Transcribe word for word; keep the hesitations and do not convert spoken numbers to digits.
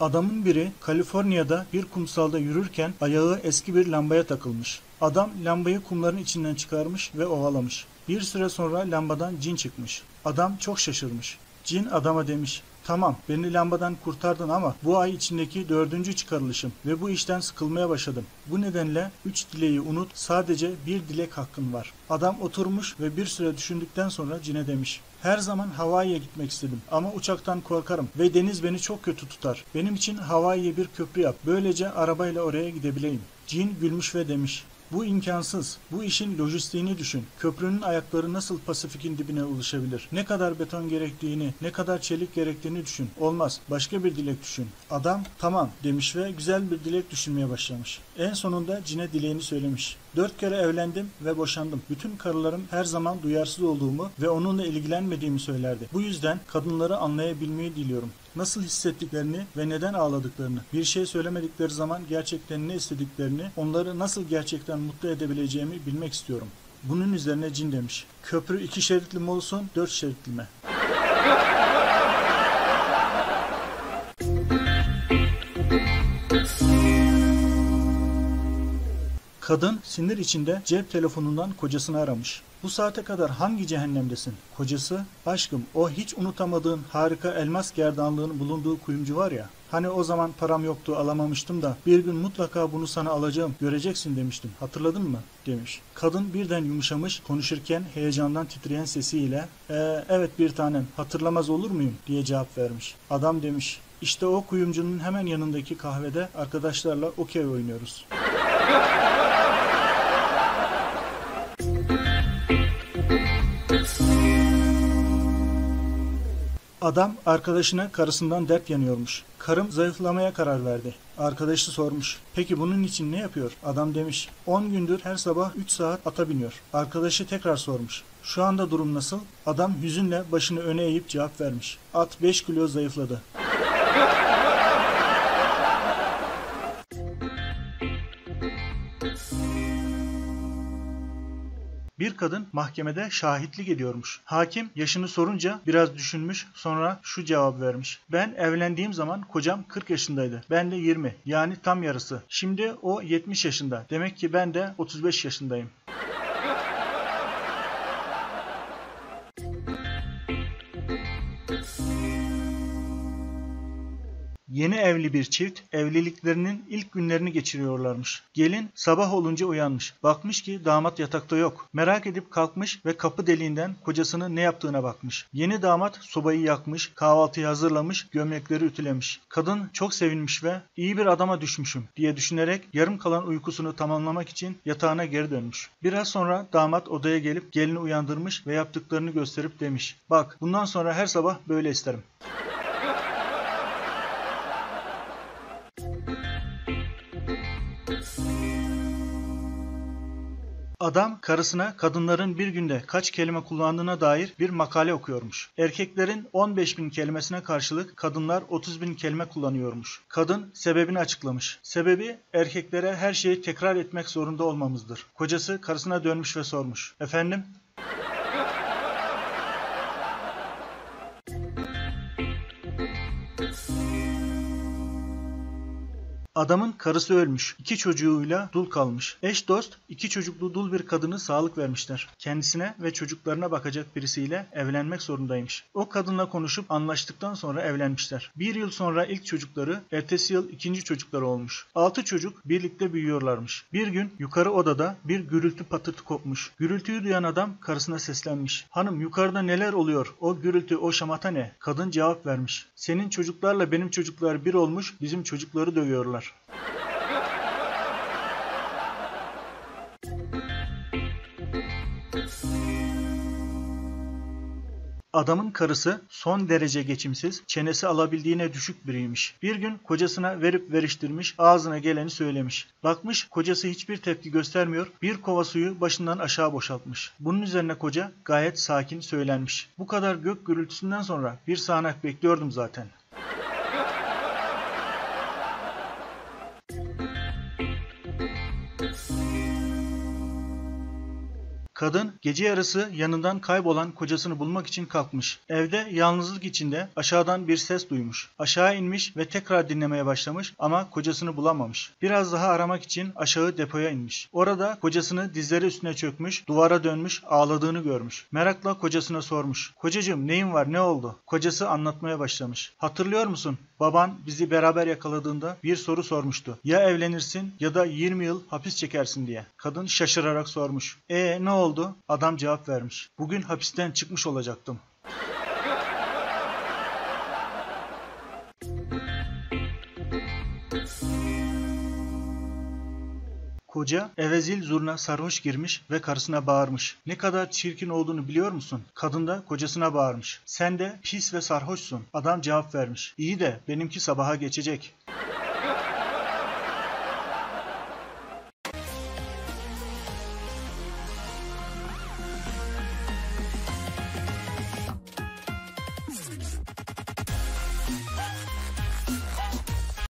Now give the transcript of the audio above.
Adamın biri Kaliforniya'da bir kumsalda yürürken ayağı eski bir lambaya takılmış. Adam lambayı kumların içinden çıkarmış ve ovalamış. Bir süre sonra lambadan cin çıkmış. Adam çok şaşırmış. Cin adama demiş, "Tamam, beni lambadan kurtardın ama bu ay içindeki dördüncü çıkarılışım ve bu işten sıkılmaya başladım. Bu nedenle üç dileği unut, sadece bir dilek hakkın var." Adam oturmuş ve bir süre düşündükten sonra cine demiş, "Her zaman Hawaii'ye gitmek istedim ama uçaktan korkarım ve deniz beni çok kötü tutar. Benim için Hawaii'ye bir köprü yap, böylece arabayla oraya gidebileyim." Cin gülmüş ve demiş, "Bu imkansız. Bu işin lojistiğini düşün. Köprünün ayakları nasıl Pasifik'in dibine ulaşabilir? Ne kadar beton gerektiğini, ne kadar çelik gerektiğini düşün. Olmaz. Başka bir dilek düşün." Adam "Tamam" demiş ve güzel bir dilek düşünmeye başlamış. En sonunda cine dileğini söylemiş. "Dört kere evlendim ve boşandım. Bütün karılarım her zaman duyarsız olduğumu ve onunla ilgilenmediğimi söylerdi. Bu yüzden kadınları anlayabilmeyi diliyorum. Nasıl hissettiklerini ve neden ağladıklarını, bir şey söylemedikleri zaman gerçekten ne istediklerini, onları nasıl gerçekten mutlu edebileceğimi bilmek istiyorum." Bunun üzerine cin demiş, "Köprü iki şeritli mi olsun, dört şeritli mi?" Kadın sinir içinde cep telefonundan kocasını aramış. "Bu saate kadar hangi cehennemdesin?" Kocası, "Aşkım, o hiç unutamadığın harika elmas gerdanlığın bulunduğu kuyumcu var ya, hani o zaman param yoktu, alamamıştım da bir gün mutlaka bunu sana alacağım, göreceksin demiştim, hatırladın mı?" demiş. Kadın birden yumuşamış, konuşurken heyecandan titreyen sesiyle ee, "Evet bir tanem, hatırlamaz olur muyum?" diye cevap vermiş. Adam demiş, "İşte o kuyumcunun hemen yanındaki kahvede arkadaşlarla okey oynuyoruz." Adam arkadaşına karısından dert yanıyormuş. "Karım zayıflamaya karar verdi." Arkadaşı sormuş, "Peki bunun için ne yapıyor?" Adam demiş, on gündür her sabah üç saat ata biniyor." Arkadaşı tekrar sormuş, "Şu anda durum nasıl?" Adam hüzünle başını öne eğip cevap vermiş, "At beş kilo zayıfladı." Bir kadın mahkemede şahitlik ediyormuş. Hakim yaşını sorunca biraz düşünmüş, sonra şu cevap vermiş. "Ben evlendiğim zaman kocam kırk yaşındaydı. Ben de yirmi. Yani tam yarısı. Şimdi o yetmiş yaşında. Demek ki ben de otuz beş yaşındayım." Yeni evli bir çift evliliklerinin ilk günlerini geçiriyorlarmış. Gelin sabah olunca uyanmış. Bakmış ki damat yatakta yok. Merak edip kalkmış ve kapı deliğinden kocasının ne yaptığına bakmış. Yeni damat sobayı yakmış, kahvaltıyı hazırlamış, gömlekleri ütülemiş. Kadın çok sevinmiş ve "iyi bir adama düşmüşüm" diye düşünerek yarım kalan uykusunu tamamlamak için yatağına geri dönmüş. Biraz sonra damat odaya gelip gelini uyandırmış ve yaptıklarını gösterip demiş, "Bak, bundan sonra her sabah böyle isterim." Adam karısına kadınların bir günde kaç kelime kullandığına dair bir makale okuyormuş. Erkeklerin on beş bin kelimesine karşılık kadınlar otuz bin kelime kullanıyormuş. Kadın sebebini açıklamış. "Sebebi erkeklere her şeyi tekrar etmek zorunda olmamızdır." Kocası karısına dönmüş ve sormuş, "Efendim?" Adamın karısı ölmüş, iki çocuğuyla dul kalmış. Eş dost, iki çocuklu dul bir kadını sağlık vermişler. Kendisine ve çocuklarına bakacak birisiyle evlenmek zorundaymış. O kadınla konuşup anlaştıktan sonra evlenmişler. Bir yıl sonra ilk çocukları, ertesi yıl ikinci çocukları olmuş. Altı çocuk birlikte büyüyorlarmış. Bir gün yukarı odada bir gürültü patırtı kopmuş. Gürültüyü duyan adam karısına seslenmiş. "Hanım, yukarıda neler oluyor? O gürültü, o şamata ne?" Kadın cevap vermiş, "Senin çocuklarla benim çocuklar bir olmuş, bizim çocukları dövüyorlar." Adamın karısı son derece geçimsiz, çenesi alabildiğine düşük biriymiş. Bir gün kocasına verip veriştirmiş, ağzına geleni söylemiş. Bakmış kocası hiçbir tepki göstermiyor, bir kova suyu başından aşağı boşaltmış. Bunun üzerine koca gayet sakin söylenmiş. "Bu kadar gök gürültüsünden sonra bir sağanak bekliyordum zaten." Kadın gece yarısı yanından kaybolan kocasını bulmak için kalkmış. Evde yalnızlık içinde aşağıdan bir ses duymuş. Aşağı inmiş ve tekrar dinlemeye başlamış ama kocasını bulamamış. Biraz daha aramak için aşağı depoya inmiş. Orada kocasını dizleri üstüne çökmüş, duvara dönmüş, ağladığını görmüş. Merakla kocasına sormuş. "Kocacığım, neyin var, ne oldu?" Kocası anlatmaya başlamış. "Hatırlıyor musun? Baban bizi beraber yakaladığında bir soru sormuştu. Ya evlenirsin ya da yirmi yıl hapis çekersin diye." Kadın şaşırarak sormuş. "E ne oldu?" Adam cevap vermiş. "Bugün hapisten çıkmış olacaktım." Koca eve zil zurna sarhoş girmiş ve karısına bağırmış. "Ne kadar çirkin olduğunu biliyor musun?" Kadın da kocasına bağırmış. "Sen de pis ve sarhoşsun." Adam cevap vermiş. "İyi de benimki sabaha geçecek."